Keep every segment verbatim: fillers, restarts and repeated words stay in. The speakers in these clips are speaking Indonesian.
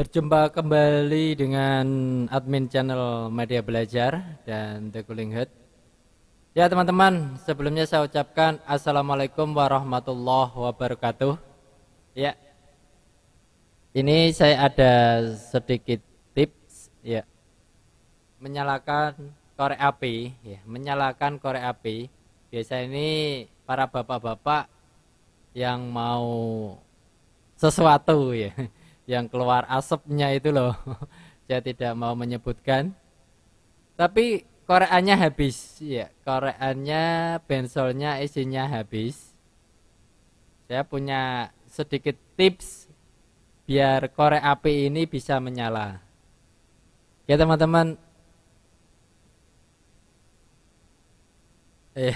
Berjumpa kembali dengan admin channel Media Belajar dan Tegu Linghut. Ya teman-teman, sebelumnya saya ucapkan Assalamualaikum warahmatullahi wabarakatuh. Ya, ini saya ada sedikit tips ya, menyalakan korek api. Ya, menyalakan korek api. Biasa ini para bapak-bapak yang mau sesuatu ya, yang keluar asapnya itu loh, saya tidak mau menyebutkan, tapi koreannya habis ya, koreannya bensolnya isinya habis. Saya punya sedikit tips biar korek api ini bisa menyala ya teman-teman ya.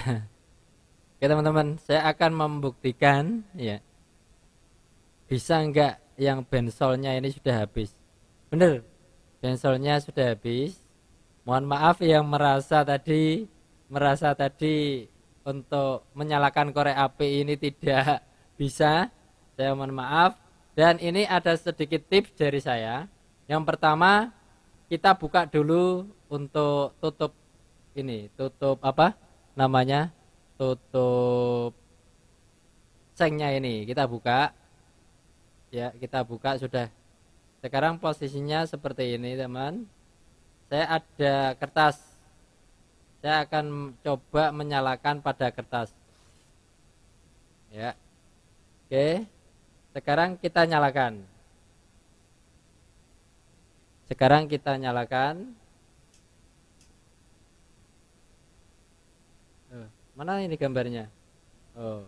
Oke teman-teman, saya akan membuktikan ya, bisa enggak yang bensolnya ini sudah habis. Bener, bensolnya sudah habis. Mohon maaf yang merasa tadi merasa tadi untuk menyalakan korek api ini tidak bisa, saya mohon maaf. Dan ini ada sedikit tips dari saya. Yang pertama, kita buka dulu untuk tutup ini, tutup apa namanya, tutup sengnya ini kita buka. Ya, kita buka sudah. Sekarang posisinya seperti ini, teman. Saya ada kertas. Saya akan coba menyalakan pada kertas. Ya. Oke. Sekarang kita nyalakan. Sekarang kita nyalakan. Oh, mana ini gambarnya? Oh.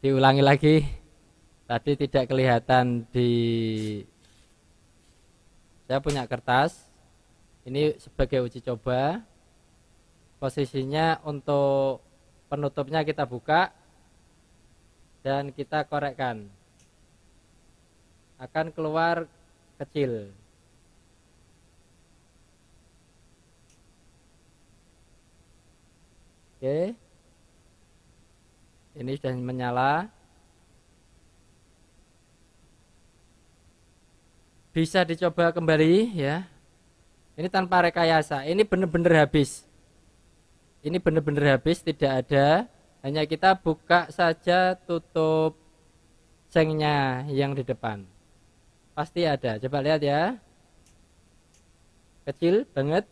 Diulangi lagi, tadi tidak kelihatan di, saya punya kertas, ini sebagai uji coba, posisinya untuk penutupnya kita buka, dan kita korekkan, akan keluar kecil. Oke. Ini sudah menyala. Bisa dicoba kembali ya. Ini tanpa rekayasa. Ini benar-benar habis. Ini benar-benar habis, tidak ada. Hanya kita buka saja tutup sengnya yang di depan. Pasti ada. Coba lihat ya. Kecil banget.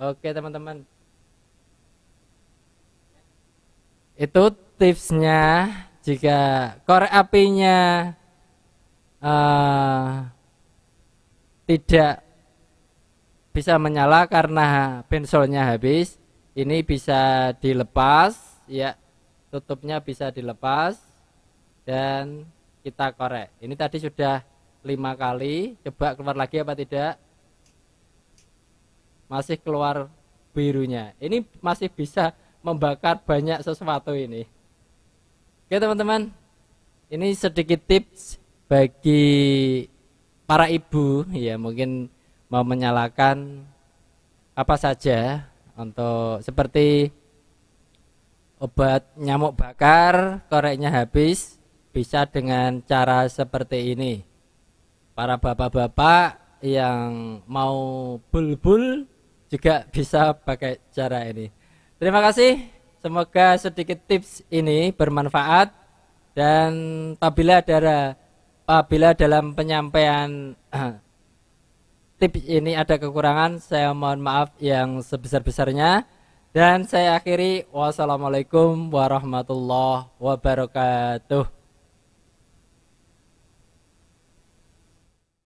Oke, teman-teman. Itu tipsnya. Jika korek apinya uh, tidak bisa menyala karena bensolnya habis, ini bisa dilepas ya, tutupnya bisa dilepas dan kita korek. Ini tadi sudah lima kali, coba keluar lagi apa tidak, masih keluar birunya. Ini masih bisa membakar banyak sesuatu ini. Oke teman-teman, ini sedikit tips bagi para ibu ya, mungkin mau menyalakan apa saja, untuk seperti obat nyamuk bakar koreknya habis, bisa dengan cara seperti ini. Para bapak-bapak yang mau bulbul juga bisa pakai cara ini. Terima kasih, semoga sedikit tips ini bermanfaat, dan apabila ada, apabila dalam penyampaian tips ini ada kekurangan, saya mohon maaf yang sebesar-besarnya, dan saya akhiri, wassalamualaikum warahmatullahi wabarakatuh.